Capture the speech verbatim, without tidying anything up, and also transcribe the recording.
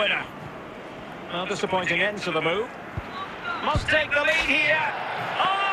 winner. A disappointing end to the move. Must take the lead here. Oh!